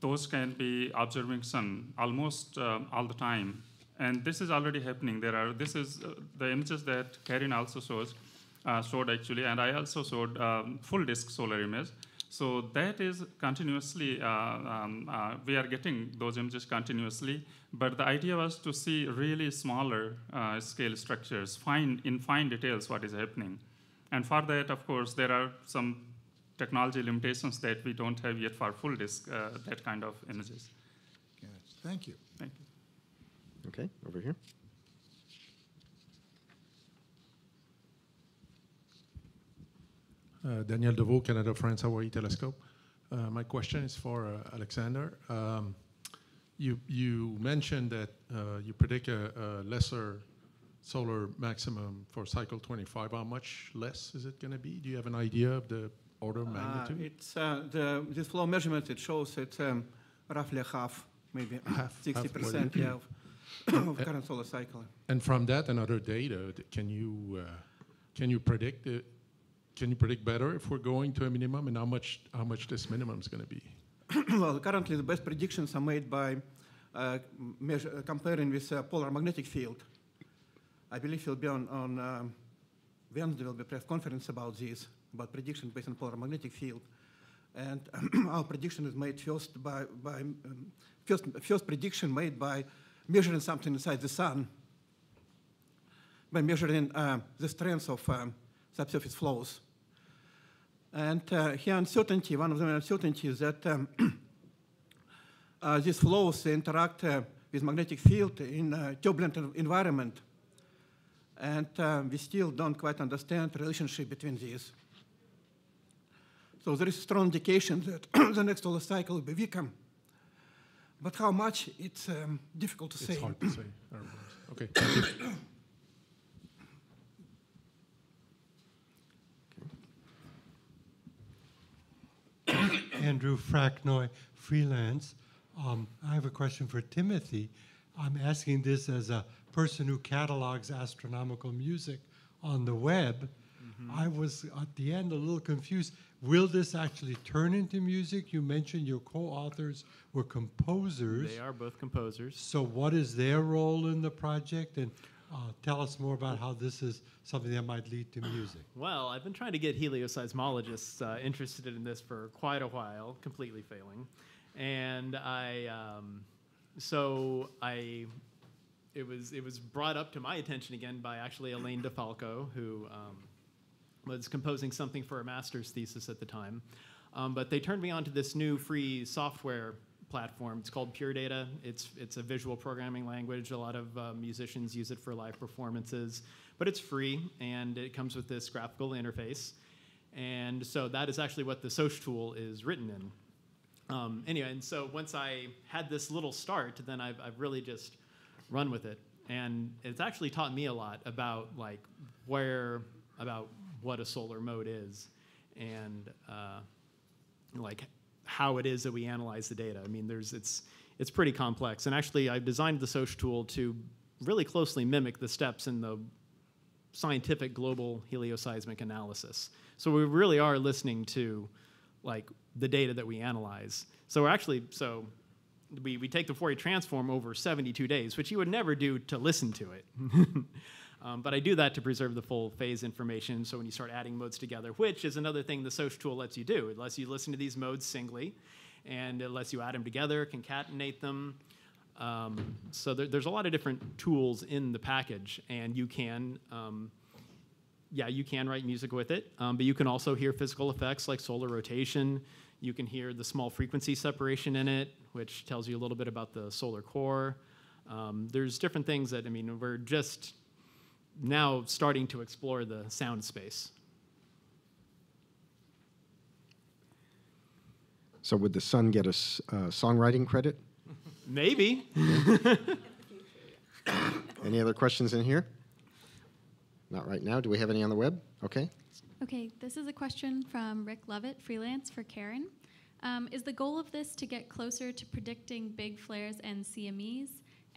those can be observing sun almost uh, all the time. And this is already happening. There are, this is uh, the images that Karin also shows. Uh, showed actually, and I also showed um, full disk solar image. So that is continuously, uh, um, uh, we are getting those images continuously, but the idea was to see really smaller uh, scale structures, fine, in fine details what is happening. And for that, of course, there are some technology limitations that we don't have yet for full disk, uh, that kind of images. Yes. Thank you. Thank you. Okay, over here. Uh, Daniel Deveau, Canada-France Hawaii Telescope. Uh, my question is for uh, Alexander. Um, you, you mentioned that uh, you predict a, a lesser solar maximum for cycle twenty-five. How much less is it going to be? Do you have an idea of the order of magnitude? Uh, it's, uh, the, the flow measurement, it shows it um, roughly half, maybe sixty percent yeah, of, of current solar cycle. And from that and other data, can you uh, can you predict it? Can you predict better if we're going to a minimum, and how much how much this minimum is going to be? Well, currently the best predictions are made by uh, measure, comparing with uh, polar magnetic field. I believe he'll be on, on um, Wednesday, there will be a press conference about this, about prediction based on polar magnetic field. And our prediction is made first by, by um, first, first prediction made by measuring something inside the sun, by measuring uh, the strength of um, subsurface flows. And uh, here uncertainty, one of the uncertainties is that um, uh, these flows interact uh, with magnetic field in a turbulent environment. And uh, we still don't quite understand the relationship between these. So there is a strong indication that the next solar cycle will be weaker. But how much, it's um, difficult to it's say. It's hard to say. Okay. Andrew Fracknoy, freelance. Um, I have a question for Timothy. I'm asking this as a person who catalogs astronomical music on the web. Mm-hmm. I was, at the end, a little confused. Will this actually turn into music? You mentioned your co-authors were composers. They are both composers. So what is their role in the project? And uh, tell us more about how this is something that might lead to music. Well, I've been trying to get helioseismologists uh, interested in this for quite a while, completely failing. And I, um, so I, it was, it was brought up to my attention again by actually Elaine DeFalco, who... Um, was composing something for a master's thesis at the time. Um, but they turned me on to this new free software platform. It's called Pure Data. It's, it's a visual programming language. A lot of uh, musicians use it for live performances. But it's free, and it comes with this graphical interface. And so that is actually what the SOCH tool is written in. Um, anyway, and so once I had this little start, then I've, I've really just run with it. And it's actually taught me a lot about like where, about what a solar mode is, and uh, like how it is that we analyze the data. I mean, there's it's it's pretty complex. And actually, I've designed the SOCH tool to really closely mimic the steps in the scientific global helioseismic analysis. So we really are listening to like the data that we analyze. So we're actually so. We, we take the Fourier transform over seventy-two days, which you would never do to listen to it. um, but I do that to preserve the full phase information, so when you start adding modes together, which is another thing the SOCH tool lets you do. It lets you listen to these modes singly, and it lets you add them together, concatenate them. Um, so there, there's a lot of different tools in the package, and you can, um, yeah, you can write music with it, um, but you can also hear physical effects like solar rotation. You can hear the small frequency separation in it, which tells you a little bit about the solar core. Um, there's different things that, I mean, we're just now starting to explore the sound space. So would the sun get a s uh, songwriting credit? Maybe. Any other questions in here? Not right now. Do we have any on the web? Okay. Okay, this is a question from Rick Lovett, freelance, for Karin. Um, is the goal of this to get closer to predicting big flares and C M Es?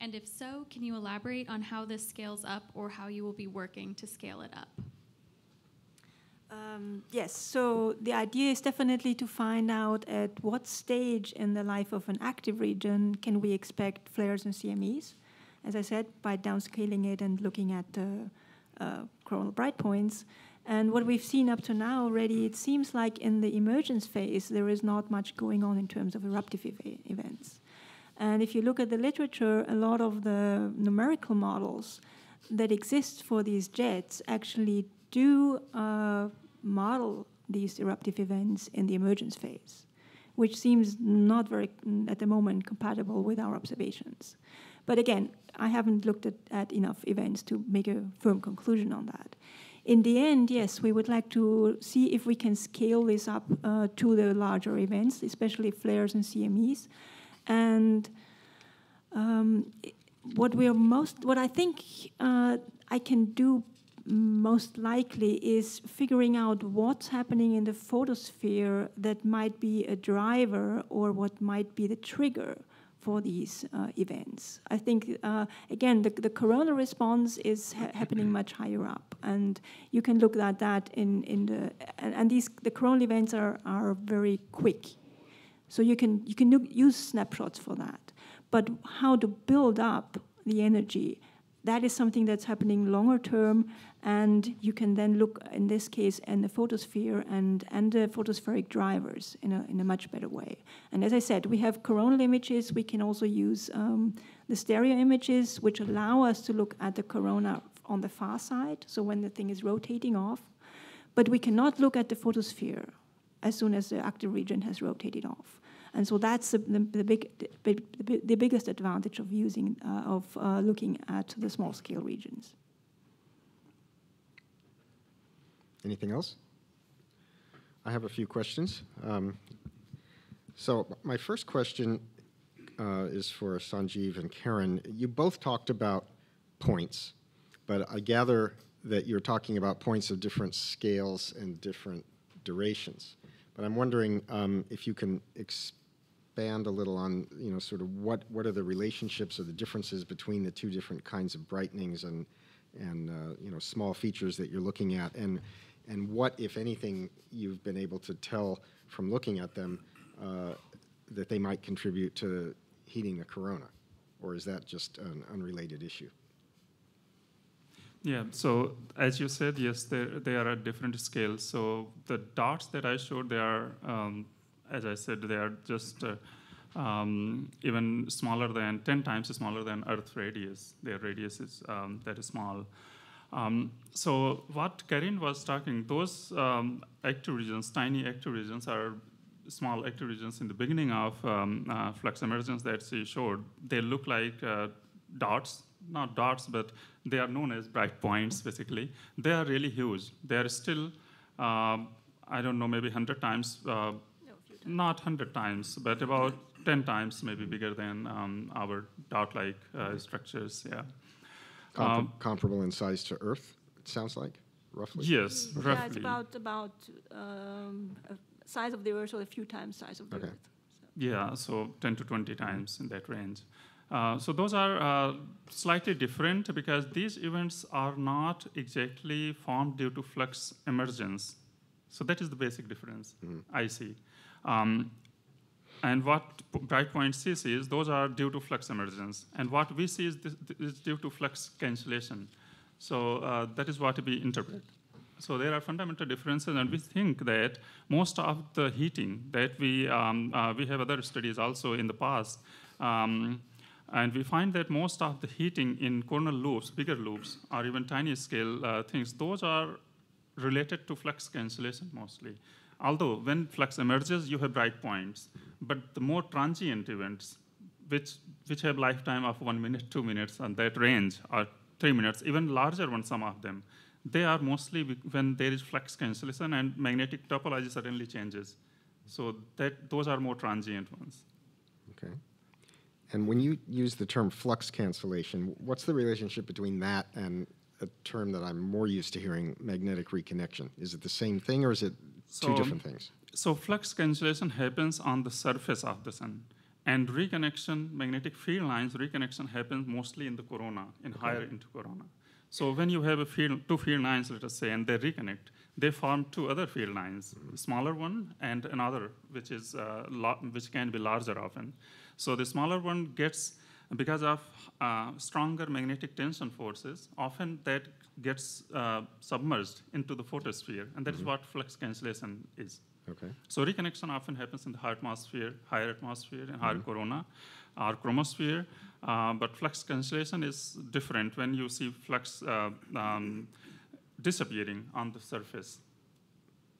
And if so, can you elaborate on how this scales up or how you will be working to scale it up? Um, yes, so the idea is definitely to find out at what stage in the life of an active region can we expect flares and C M Es. As I said, by downscaling it and looking at the uh, uh, coronal bright points. And what we've seen up to now already, it seems like in the emergence phase, there is not much going on in terms of eruptive ev events. And if you look at the literature, a lot of the numerical models that exist for these jets actually do uh, model these eruptive events in the emergence phase, which seems not very, at the moment, compatible with our observations. But again, I haven't looked at, at enough events to make a firm conclusion on that. In the end, yes, we would like to see if we can scale this up uh, to the larger events, especially flares and C M Es. And um, what we are most, what I think uh, I can do most likely is figuring out what's happening in the photosphere that might be a driver or what might be the trigger for these uh, events. I think, uh, again, the, the coronal response is ha happening much higher up, and you can look at that in, in the, and, and these, the coronal events are, are very quick. So you can, you can look, use snapshots for that. But how to build up the energy, that is something that's happening longer term, and you can then look, in this case, in the photosphere and, and the photospheric drivers in a, in a much better way. And as I said, we have coronal images. We can also use um, the stereo images, which allow us to look at the corona on the far side, so when the thing is rotating off. But we cannot look at the photosphere as soon as the active region has rotated off. And so that's the, the, the, big, the, the biggest advantage of using, uh, of uh, looking at the small-scale regions. Anything else? I have a few questions. Um, so my first question uh, is for Sanjiv and Karin. You both talked about points, but I gather that you're talking about points of different scales and different durations. But I'm wondering um, if you can expand a little on, you know, sort of what, what are the relationships or the differences between the two different kinds of brightenings and, and uh, you know, small features that you're looking at, and, and what, if anything, you've been able to tell from looking at them uh, that they might contribute to heating the corona, or is that just an unrelated issue? Yeah, so as you said, yes, they, they are at different scales. So the dots that I showed, they are, um, as I said, they are just uh, um, even smaller than, ten times smaller than Earth's radius. Their radius is um, that is small. Um, so what Karin was talking, those um, active regions, tiny active regions, are small active regions in the beginning of um, uh, flux emergence that she showed. They look like uh, dots. Not dots, but they are known as bright points, basically. They are really huge. They are still, uh, I don't know, maybe one hundred times, uh, no, not one hundred times, but about ten times maybe bigger than um, our dot-like uh, structures, yeah. Com um, comparable in size to Earth, it sounds like, roughly? Yes, yeah, roughly. It's about, about um, size of the Earth or a few times size of the okay. Earth. So. Yeah, so ten to twenty times in that range. Uh, so those are uh, slightly different because these events are not exactly formed due to flux emergence. So that is the basic difference mm-hmm. I see. Um, and what bright point C sees, those are due to flux emergence. And what we see is, this, is due to flux cancellation. So uh, that is what we interpret. So there are fundamental differences, and we think that most of the heating that we, um, uh, we have other studies also in the past, um, and we find that most of the heating in coronal loops, bigger loops, or even tiny scale uh, things, those are related to flux cancellation mostly. Although when flux emerges, you have bright points. But the more transient events, which, which have lifetime of one minute, two minutes, and that range, or three minutes, even larger ones, some of them, they are mostly when there is flux cancellation and magnetic topology suddenly changes. So that, those are more transient ones. Okay. And when you use the term flux cancellation, what's the relationship between that and a term that I'm more used to hearing, magnetic reconnection? Is it the same thing, or is it so, two different things? So flux cancellation happens on the surface of the sun. And reconnection, magnetic field lines, reconnection happens mostly in the corona, in okay. higher into corona. So when you have a field, two field lines, let us say, and they reconnect, they form two other field lines, mm-hmm. smaller one and another, which, is, uh, which can be larger often. So the smaller one gets, because of uh, stronger magnetic tension forces, often that gets uh, submerged into the photosphere, and that mm-hmm. is what flux cancellation is. Okay. So reconnection often happens in the high atmosphere, higher atmosphere, and mm-hmm. higher corona, or chromosphere. Uh, but flux cancellation is different when you see flux uh, um, disappearing on the surface.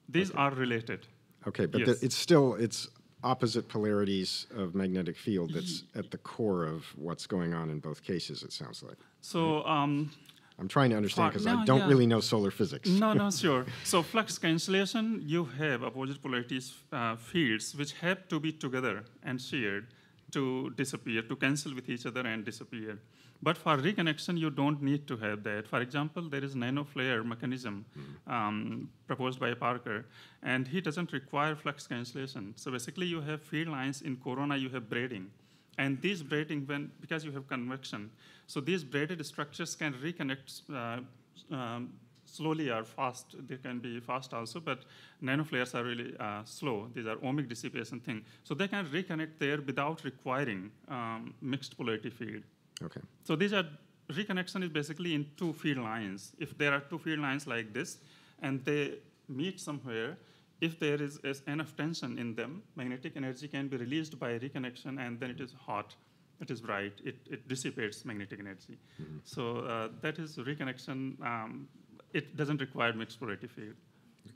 These okay. are related. Okay, but yes. the, it's still, it's opposite polarities of magnetic field that's at the core of what's going on in both cases, it sounds like. So, um, I'm trying to understand because no, I don't yeah. really know solar physics. No, no, sure. So flux cancellation, you have opposite polarities uh, fields which have to be together and shared to disappear, to cancel with each other and disappear. But for reconnection, you don't need to have that. For example, there is nanoflare mechanism mm. um, proposed by Parker, and he doesn't require flux cancellation. So basically, you have field lines in corona, you have braiding. And these braiding, when, because you have convection, so these braided structures can reconnect uh, um, slowly or fast. They can be fast also, but nanoflares are really uh, slow. These are ohmic dissipation thing. So they can reconnect there without requiring um, mixed polarity field. Okay. So these are, reconnection is basically in two field lines. If there are two field lines like this, and they meet somewhere, if there is, is enough tension in them, magnetic energy can be released by reconnection, and then it is hot, it is bright, it, it dissipates magnetic energy. Mm-hmm. So uh, that is reconnection. Um, it doesn't require mixed polarity field.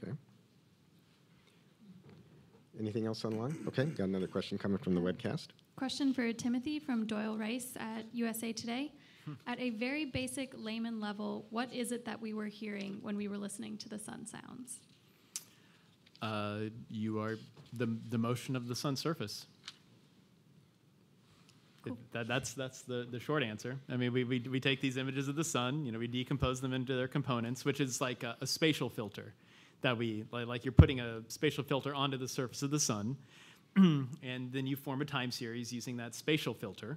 Okay. Anything else online? Okay, got another question coming from the webcast. Question for Timothy from Doyle Rice at U S A Today. At a very basic layman level, what is it that we were hearing when we were listening to the sun sounds? Uh, you are the, the motion of the sun's surface. Cool. It, that, that's that's the, the short answer. I mean, we, we, we take these images of the sun, you know, we decompose them into their components, which is like a, a spatial filter that we, like, like you're putting a spatial filter onto the surface of the sun, and then you form a time series using that spatial filter.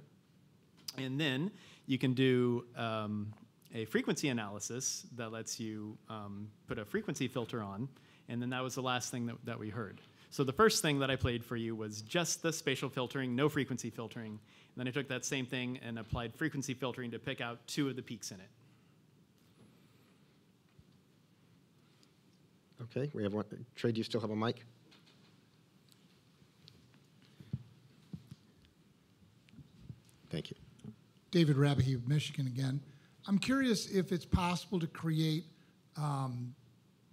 And then you can do um, a frequency analysis that lets you um, put a frequency filter on, and then that was the last thing that, that we heard. So the first thing that I played for you was just the spatial filtering, no frequency filtering. And then I took that same thing and applied frequency filtering to pick out two of the peaks in it. Okay, we have one. Trey, do you still have a mic? Thank you. David Rabahy of Michigan again. I'm curious if it's possible to create um,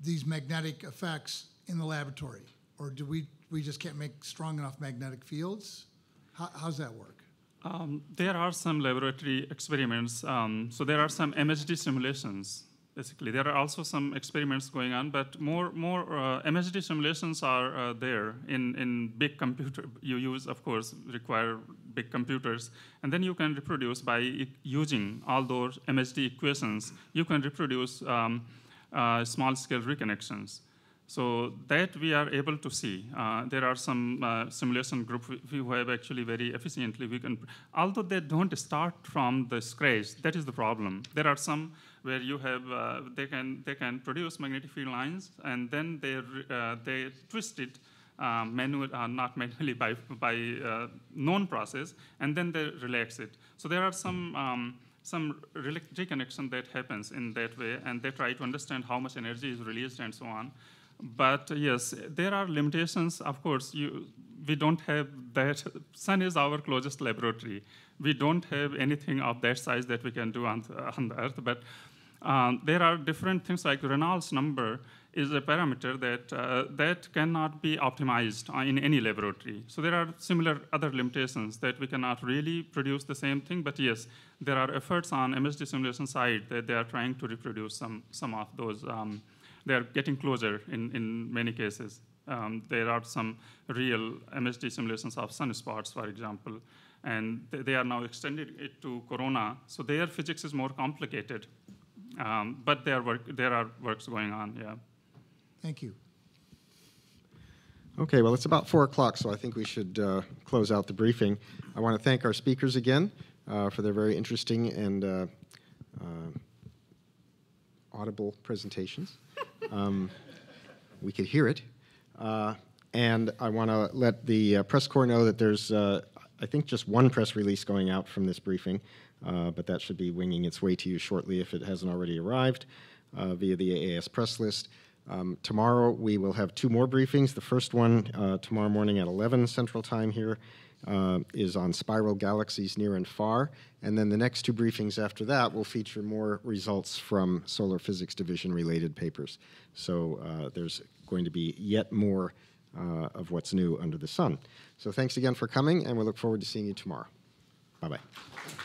these magnetic effects in the laboratory, or do we we just can't make strong enough magnetic fields? How, how's that work? Um, there are some laboratory experiments. Um, so there are some M H D simulations. Basically, there are also some experiments going on, but more more uh, M H D simulations are uh, there in in big computer. You use, of course, require big computers, and then you can reproduce by using all those M H D equations. You can reproduce um, uh, small-scale reconnections. So that we are able to see. Uh, there are some uh, simulation group who have actually very efficiently, we can, although they don't start from the scratch, that is the problem. There are some where you have, uh, they can they can produce magnetic field lines, and then they, uh, they twist it uh, manually, uh, not manually, by, by uh, known process, and then they relax it. So there are some, um, some reconnection that happens in that way, and they try to understand how much energy is released and so on. But uh, yes, there are limitations. Of course, you, we don't have that. Sun is our closest laboratory. We don't have anything of that size that we can do on, uh, on the Earth. But um, there are different things, like Reynolds number is a parameter that, uh, that cannot be optimized in any laboratory. So there are similar other limitations that we cannot really produce the same thing. But yes, there are efforts on M H D simulation side that they are trying to reproduce some, some of those. Um, They are getting closer in, in many cases. Um, there are some real M H D simulations of sunspots, for example, and th they are now extended it to corona. So their physics is more complicated, um, but there, work, there are works going on, yeah. Thank you. Okay, well, it's about four o'clock, so I think we should uh, close out the briefing. I want to thank our speakers again uh, for their very interesting and uh, uh, audible presentations. Um, we could hear it. Uh, and I want to let the uh, press corps know that there's, uh, I think, just one press release going out from this briefing, uh, but that should be winging its way to you shortly if it hasn't already arrived uh, via the A A S press list. Um, tomorrow we will have two more briefings. The first one uh, tomorrow morning at eleven Central Time here uh, is on spiral galaxies near and far. And then the next two briefings after that will feature more results from Solar Physics Division related papers. So uh, there's going to be yet more uh, of what's new under the sun. So thanks again for coming, and we look forward to seeing you tomorrow. Bye-bye.